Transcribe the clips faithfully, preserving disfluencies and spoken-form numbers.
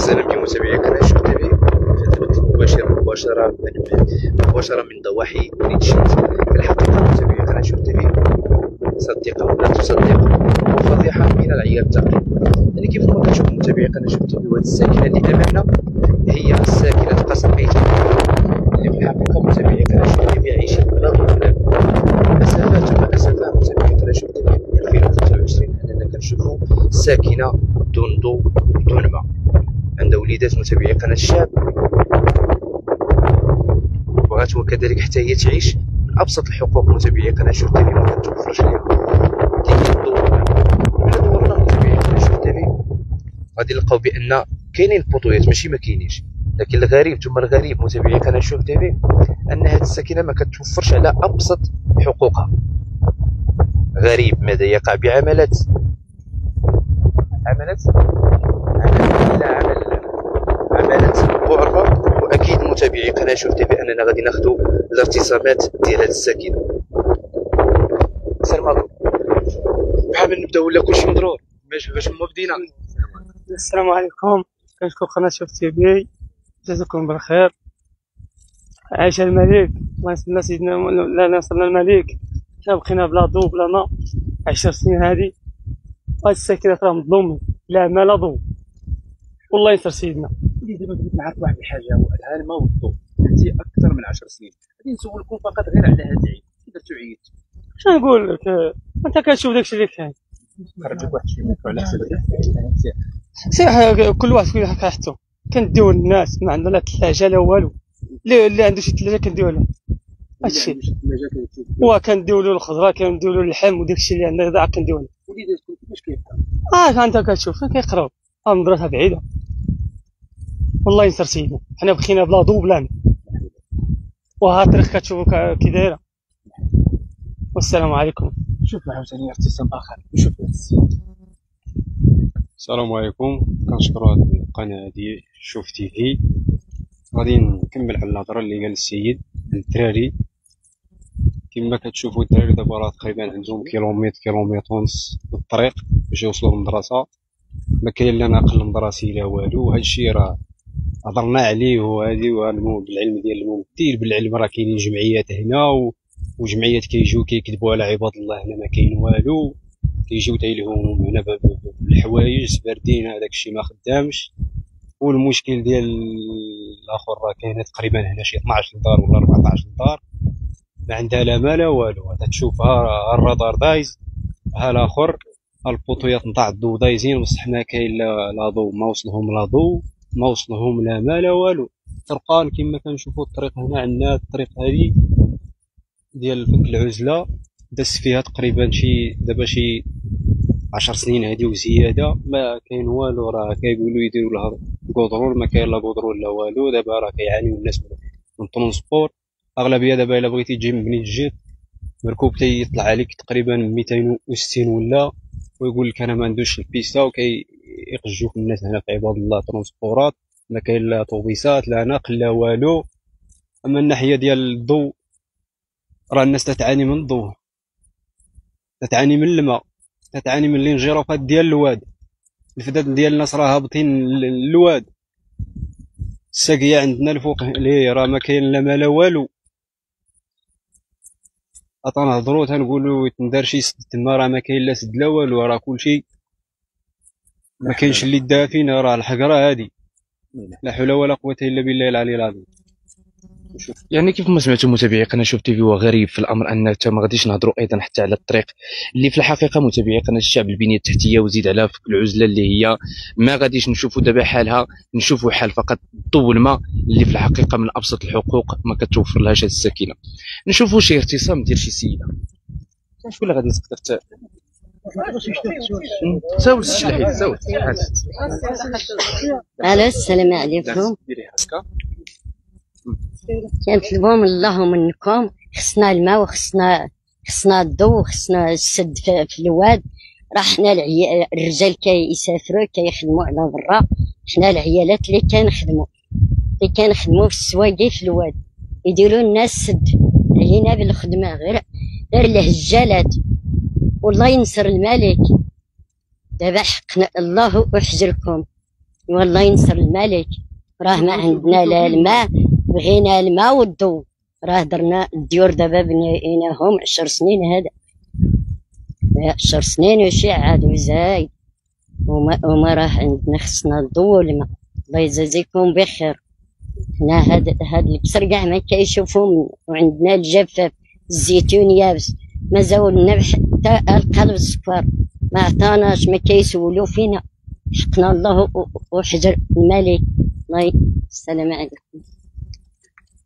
السلام لمتابعي قناة شوف تيفي في البث المباشر مباشرة مباشرة من ضواحي بني تجيت. في الحقيقة متابعي قناة شوف تيفي صدقوا ولا تصدقوا فضيحة من العيال تقريبا. يعني كيف ما كتشوفوا متابعي قناة شوف تيفي، وهذه الساكنة اللي أمامنا هي ساكنة قصر ايت محمد اللي في الحقيقة متابعي قناة شوف تيفي عايشين هنا وهناك. مسافات ومسافات متابعي قناة شوف تيفي من ألفين وثلاثة وعشرين أننا كنشوفوا ساكنة بدون ضوء بدون ماء، عند وليدات متابعي قناة الشعب، وغاتو كذلك حتى هي تعيش من أبسط الحقوق متابعي قناة شوف تيفي ممكن توفرش ليها، كاين الضوء. إلا دورنا متابعي قناة شوف تيفي غادي نلقاو بأن كاينين البوطويات ماشي ما كاينينش، لكن الغريب ثم الغريب متابعي قناة شوف تيفي أن هاد الساكنة ما كتوفرش على أبسط حقوقها. غريب ماذا يقع بعملات عملات عملات عملات معرفة. وأكيد متابعي قناة شوف تيفي أننا غادي ناخدو الارتسامات ديال هاد الساكنة. السلام عليكم، بحال من نبداو ولا كلشي مضرور باش باش هما بدينا. السلام عليكم، كنشكر قناة شوف تيفي، جزاكم بالخير. عايشة الملك، الله يسلم سيدنا مولانا نصرنا الملك، حنا بقينا بلا ضو بلا ما عشر سنين هادي. هاد الساكنات راه مظلومين، لا ما لا ضو، والله ينصر سيدنا. اللي دابا بغيت نعرف واحد الحاجه، هو هذا الماء والضو انت اكثر من عشر سنين، غادي نسولكم فقط غير على هاد العيد، كي درتو عيد؟ شنو نقول لك؟ انت كتشوف داكشي اللي كاين، خرجوا واحد الشيء على حسب صحيح، كل واحد فينا حاجته كنديو للناس، ما عندنا لا ثلاجه لا والو، اللي عنده شي ثلاجه كنديو له هادشي، وا كنديو له الخضره كنديو له اللحم وداكشي اللي عندنا غدا كنديو له. وليداتكم كيفاش كيقراو؟ اه انت كتشوف كيقراو، المدرسه بعيده، والله ينصر سيدنا، حنا بخينا بلا ضو بلا ما، وها الطريق كتشوفوا كي دايره. والسلام عليكم. شوفوا عاوتاني ارتسام اخر، شوفوا هاد السيد. السلام عليكم، كنشكروا هاد القناه هادي شوف تيفي. غادي نكمل على الهضره اللي قال السيد الدراري. كما كتشوفوا الدراري دابا راه تقريبا عندهم كيلومتر كيلومتر ونص الطريق باش يوصلوا للمدرسه، ما كاين لا ناقل مدرسي لا والو. هادشي راه هضرنا عليه، وهادي بالعلم ديال الممثل بالعلم راه كاينين جمعيات هنا، وجمعيات كيجيو كيكذبوا على عباد الله، هنا ما كاين والو، كيجيو تايلهم هنا بالحوايج باردين، هذاك الشيء ما خدامش. والمشكل ديال الاخر راه كاينه تقريبا هنا شي اثنا عشر دار ولا أربعة عشر دار ما عندها لا ما لا والو، تشوفها الرادار دايز، ها الاخر البوطويات نتاع الضو دايزين، بصح ما كاين لا ضو، ما وصلهم لا ضو ما وصلهم لا ما لا والو. طرقان كما كنشوفوا الطريق هنا، عندنا الطريق هذه ديال فك العزله داس فيها تقريبا شي دابا شي عشر سنين هذه وزياده، ما كاين والو. راه كيقولوا يديروا لها غودرول، ما كاين لا غودرول لا والو. دابا راه كيعانيو الناس من الترونسبور، اغلبيه دابا الا بغيتي تجي من بني تجيت مركوب تيطلع عليك تقريبا مئتين وستين ولا، ويقول لك انا ما عندوش البيستا، وكيقجوك الناس هنا في عباد الله ترونسبورات، ما كاين لا طوبيسات لا ناقل لا والو. اما الناحيه ديال الضو راه الناس تتعاني من الضو، تتعاني من الماء، تتعاني من الانجرافات ديال الواد، الفداد ديال الناس راه هابطين للواد. الساقيه عندنا الفوق ليه راه ما كاين لا ما لا والو. تنهضرو تنقولو تندار شي سد تما، راه ما كاين لا سد لا والو، راه كلشي ما كاينش اللي دافين فينا، راه الحقره هادي لا حول ولا قوه الا بالله العلي العظيم. يعني كيف ما سمعتوا متابعي قناه شوف تيفي، وغريب في الامر ان حتى ما غاديش نهضروا ايضا حتى على الطريق اللي في الحقيقه متابعي قناه الشعب البنيه التحتيه، وزيد على فك العزله اللي هي ما غاديش نشوفوا دابا حالها، نشوفوا حال فقط الضو والماء اللي في الحقيقه من ابسط الحقوق ما كتوفر لهاش هذه الساكنه. نشوفوا شي ارتسام ديال شي سيده، شكون اللي غادي تقدر تساول الشلحي تساول؟ الو السلام عليكم، كنطلبوا من الله ومنكم، خصنا الماء وخصنا خصنا الضو وخصنا السد في الواد. راه حنا العيال الرجال كيسافروا كيخدموا على برا، حنا العيالات اللي كنخدموا اللي كنخدموا في السواقي في الواد، يديروا الناس سد علينا بالخدمه، غير غير الهجالات. والله ينصر الملك، دابا حقنا الله وحجركم والله ينصر الملك، راه ما عندنا لا الماء، بغينا الماء والضو، راه درنا الديور دابا بنيناهم عشر سنين هذا، عشر سنين وشي عاد وزايد، وما, وما راه عندنا، خصنا الضو والماء. الله يجازيكم بخير. هنا هاد هاد البصر كاع ما كيشوفو، وعندنا الجفاف، الزيتون يابس، ما زاولنا حتى القلب السكر، ما عطاناش، ما كيسولو فينا، حقنا الله وحجر الملك. الله السلام عليكم.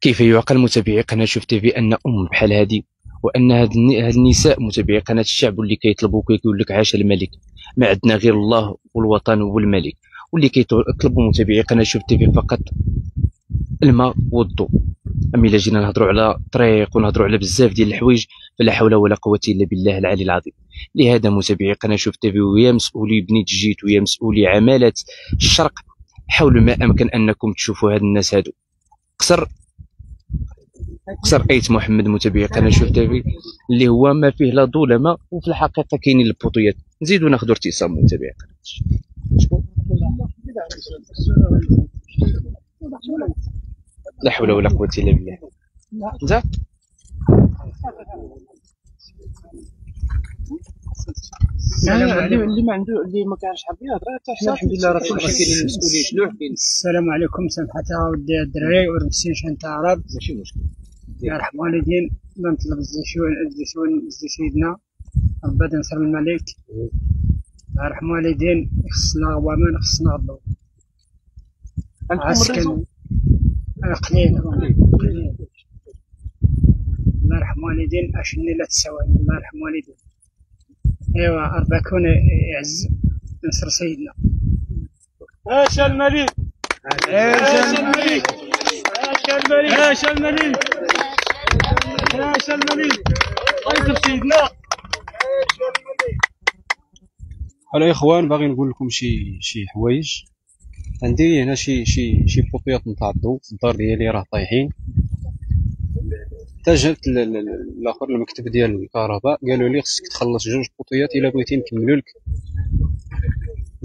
كيف يعقل متابعي قناه شوف تيفي ان ام بحال هادي، وان هاد النساء متابعي قناه الشعب واللي كيطلبوك ويقول لك عاش الملك، ما عندنا غير الله والوطن والملك، واللي كيطلبوا متابعي قناه شوف تيفي فقط الماء والضوء. اما الا جينا نهضروا على طريق ونهضروا على بزاف ديال الحوايج فلا حول ولا قوه الا بالله العلي العظيم. لهذا متابعي قناه شوف تيفي ويا مسؤولي بني تجيت ويا مسؤولي عماله الشرق، حاولوا ما امكن انكم تشوفوا هاد الناس هادو. قصر قصر ايت محمد متابعي قناه شوف تيفي اللي هو ما فيه لا ضو لا ما، وفي الحقيقه كاينين البوطيات. نزيدو ناخذوا اتصال متابعي قناه لا حول ولا قوة إلا بالله. انت اللي ما عنده اللي ما كانش حاب يهضر حتى حنا الحمد لله راه كاين المسؤولين شلوحين. السلام عليكم سمحتها ودي الدراري ورمسين شان تاع عرب ماشي مشكل. يرحم والدين نطلب الزيتون الزيتون سيدنا ربي ينصر الملك. يرحم والدين خصنا غوامان خصنا الضوء. عسكن قليل قليل. الله يرحم والدين اشني لا تساوي. الله يرحم والدين. ايوا ربكون يعز ينصر سيدنا. عاش الملك عاش الملك عاش الملك عاش الملك عاش الملك. الله ينصر سيدنا. عاش الملك. هلا اخوان، باغي نقول لكم شي شي حوايج. عندي هنا شي شي شي بوطيات نتاع الضو في الدار ديالي راه طايحين. تجبت الاخر المكتب ديال الكهرباء قالوا لي خصك تخلص جوج بوطيات الا بغيتي نكملوا لك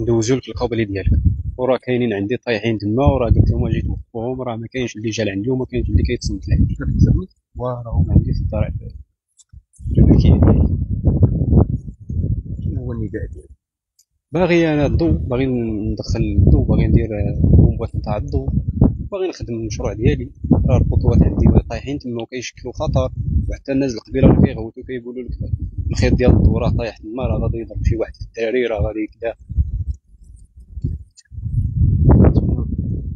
ندوزوا لك القبلي ديالك، وراه كاينين عندي طايحين تما، وراه قلت لهم اجي توقفوهم، راه ما كاينش اللي جا لعندي وما كاينش اللي كيتصنت لعندي، وراهم عندي في الدار كاين. شنو هو النداء ديالي؟ باغي انا الضو، باغي ندخل الضو، باغي ندير بومبات نتاع الضو، باغي نخدم المشروع ديالي. راه البطوات عندي طايحين تما وكيشكلوا خطر، وحتى الناس القبيله اللي كيغوتوا كيقولوا لك الخيط ديال الضو راه طايح تما، راه غادي يضرب شي واحد في الدراري، راه غادي كذا.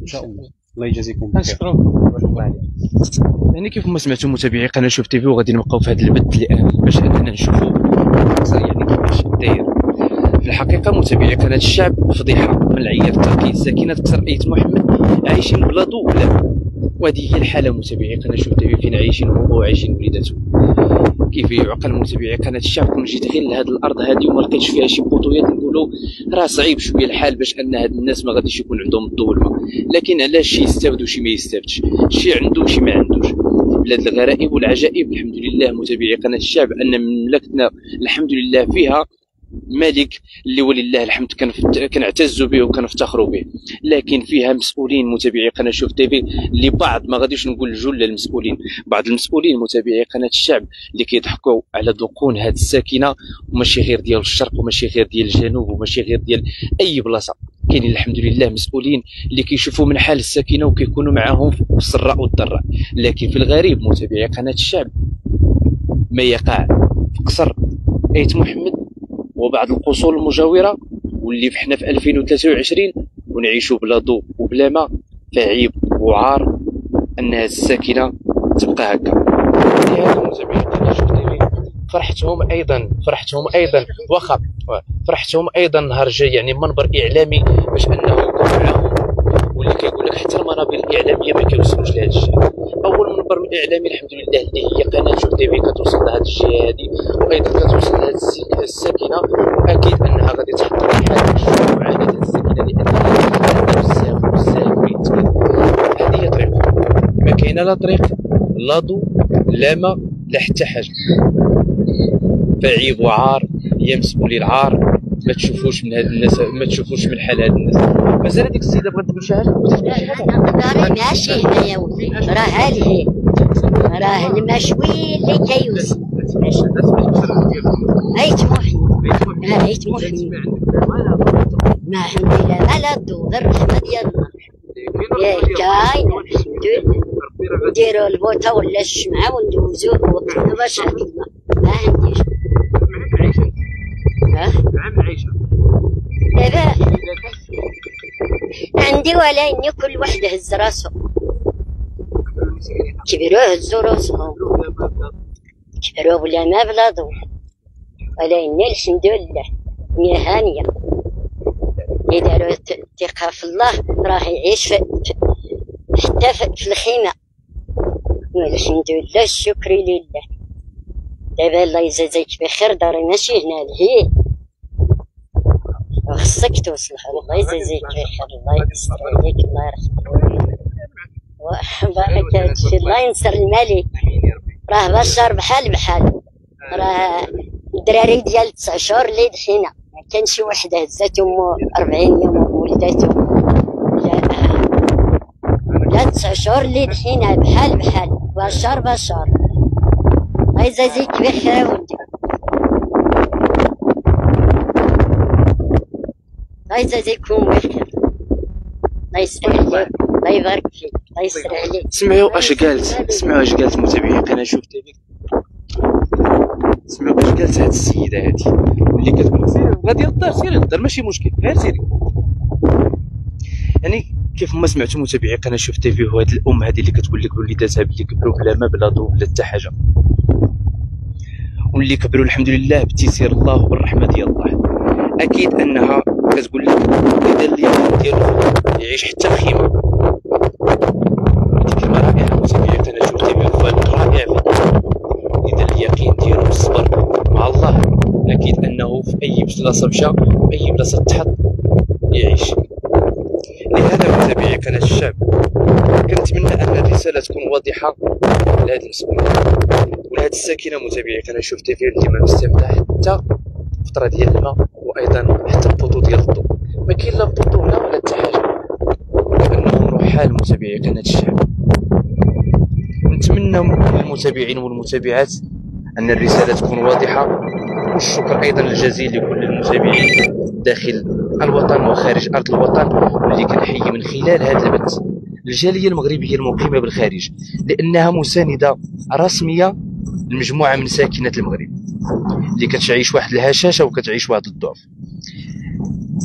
ان شاء الله الله يجازيكم بخير. نشكرك بارك الله عليك. يعني كيف ما سمعتوا متابعي قناه شوف تيفي وغادي نبقاو في هذا البث باش اننا نشوفوا يعني كيفاش داير في الحقيقه. متابعي قناه الشعب فضيحه من العياد تركيز ساكنه قصر ايت محمد عايشين بلا ضوء ولا ما، وهذه هي الحاله متابعي قناه شوف تيفي فين عايشين هو وعايشين وليداتو. كيف يعقل متابعي قناه الشعب كون جيت غير لهاد الارض هادي وما لقيتش فيها شي بوطويات نقولوا راه صعيب شويه الحال باش ان هاد الناس ما غاديش يكون عندهم الضوء والماء، لكن علاش شي يستافد وشي ما يستافدش، شي عنده وشي ما عندوش. بلاد الغرائب والعجائب الحمد لله متابعي قناه الشعب ان مملكتنا الحمد لله فيها ملك اللي ولله الحمد كنعتزوا به وكنفتخروا به، لكن فيها مسؤولين متابعي قناه شوف تيفي اللي بعض ما غاديش نقول جل المسؤولين، بعض المسؤولين متابعي قناه الشعب اللي كيضحكوا على ذقون هاد الساكنه، وماشي غير ديال الشرق وماشي غير ديال الجنوب وماشي غير ديال اي بلاصه، كاينين الحمد لله مسؤولين اللي كيشوفوا من حال الساكنه وكيكونوا معاهم في السراء والضراء، لكن في الغريب متابعي قناه الشعب ما يقع في قصر ايت محمد وبعض القصور المجاوره واللي فحنا في ألفين وثلاثة وعشرين ونعيشوا بلا ضوء وبلا ماء، فعيب وعار ان هاد الساكنه تبقى هكا. هذا متابعي قناه شوف تيفي فرحتهم ايضا فرحتهم ايضا واخا فرحتهم ايضا نهار جاي يعني منبر اعلامي باش انه يكون معاهم، واللي كيقول لك حتى المنابر الاعلاميه ما كيوصلوش لهاد الشيء. اول منبر اعلامي الحمد لله اللي هي قناه شوف تيفي كتوصل لهاد الجهه هادي، وايضا كتوصل لهاد الساكنه، واكيد انها غادي تحقق حاجه معاده هاد الساكنه لانها بزاف بزاف بيتكلم. هذه هي طريقه ما كاينه لا طريق لا ضو لا ما لا حتى حاجه، فعيب وعار. يا مسؤولي العار ما تشوفوش من هاد الناس، ما تشوفوش من حال هاد الناس. مازال هذيك السيده بغات تقول شي حاجه ما ماشي هنايا ودي راه هادي راه المشوي اللي كيوصل ايت محمد. ها ايت محمد ما عندي لا بلد ولا الرحمه ديال الله كاينه نديرو البوطه ولا الشمعه وندوزو وقتنا باش هكذا ما عنديش. ها؟ عام العيشة دابا عندي ولا إني كل واحد هز راسو كبروه هزو راسهم كبروه بلا ما بلا ضو ولا إني الحمد لله إني هانية. إلي دارو الثقة في الله راه يعيش في حتى في الخيمة والحمد لله الشكر لله. دابا الله يجازيك بخير داري ماشي هنا لهيه وخصك توصلها. الله يجازيك بخير الله يستر عليك الله يرحمك وبارك هادشي الله ينصر الملك. راه بشر بحال بحال راه الدراري ديال تسع شهور اللي دحينا ما كان شي وحده هزات امو أربعين يوم ولداتو لا تسع شهور اللي دحينا بحال بحال بشر بشر. الله يجازيك بخير اودي الله يجازيكم بخير الله يسر عليك الله يبارك فيك الله يسر عليك. سمعوا اش قالت، سمعوا اش قالت متابعين قناة شوف تيفي، سمعوا اش قالت هاد السيدة هادي اللي كتقول سير غادي الدار سير الدار ماشي مشكل غير سيري. يعني كيف ما سمعتوا متابعي قناة شوف تيفي هاد الام هادي اللي كتقول لك وليداتها بلي كبروا بلا ما بلا ضو بلا حتى حاجة واللي كبروا الحمد لله بتيسير الله وبالرحمه ديال الله. اكيد انها كتقول لك هذا اللي ديالو يعيش حتى الخيمه. هذيك كلمه رائعه متابعين قناة شوف تيفي فالق رائع اذا اليقين ديالو الصبر مع الله. اكيد انه في اي بلاصه مشى اي بلاصه تحط يعيش. لهذا متابعي قناة الشعب كنتمنى ان الرساله تكون واضحه لهذا المسؤول ولهذه الساكنه متابعي قناة شوف تيفي اللي ما مستمتع حتى الفتره ديال الماء وايضا حتى البطو ديال الضوء ما كاين لا البطو هنا ولا حتى حاجه لانه رحال متابعي قناة الشعب. نتمنى من المتابعين والمتابعات ان الرساله تكون واضحه والشكر ايضا الجزيل لكل المتابعين داخل الوطن وخارج ارض الوطن واللي كنحيي من خلال هذا البث الجاليه المغربيه المقيمه بالخارج لانها مسانده رسميه لمجموعه من ساكنه المغرب اللي كتعيش واحد الهشاشه وكتعيش واحد الضعف.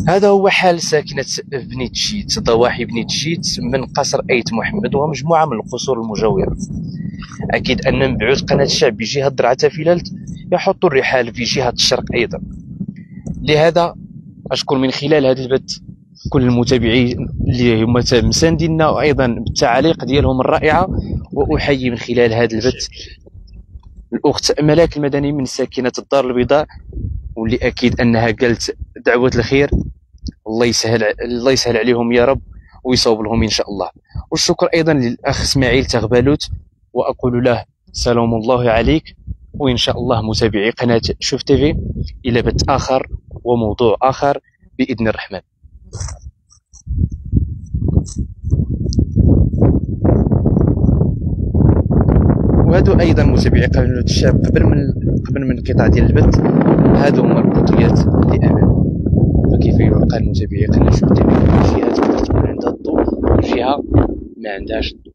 هذا هو حال ساكنه بني تجيت ضواحي بني تجيت من قصر ايت محمد ومجموعه من القصور المجاوره. اكيد ان مبعوث قناه الشعب بجهه درعا فلالت يحط الرحال في جهه الشرق ايضا. لهذا أشكر من خلال هذا البث كل المتابعين اللي هما مسانديننا وأيضا بالتعاليق ديالهم الرائعة. وأحيي من خلال هذا البث الأخت ملاك المدني من ساكنة الدار البيضاء واللي أكيد أنها قالت دعوة الخير. الله يسهل الله يسهل عليهم يا رب ويصوب لهم إن شاء الله. والشكر أيضا للأخ إسماعيل تغبالوت وأقول له سلام الله عليك. وإن شاء الله متابعي قناة شوف تيفي إلى بث آخر وموضوع آخر بإذن الرحمن. وهادو أيضا متابعي قناة الشعب قبل من قبل من انقطاع ديال البث هادو هما البطويات اللي أمامنا. فكيف يعقل متابعي قناة شوف تيفي من جهة كتكون عندها الضوء ومن جهة ما عندهاش الضوء.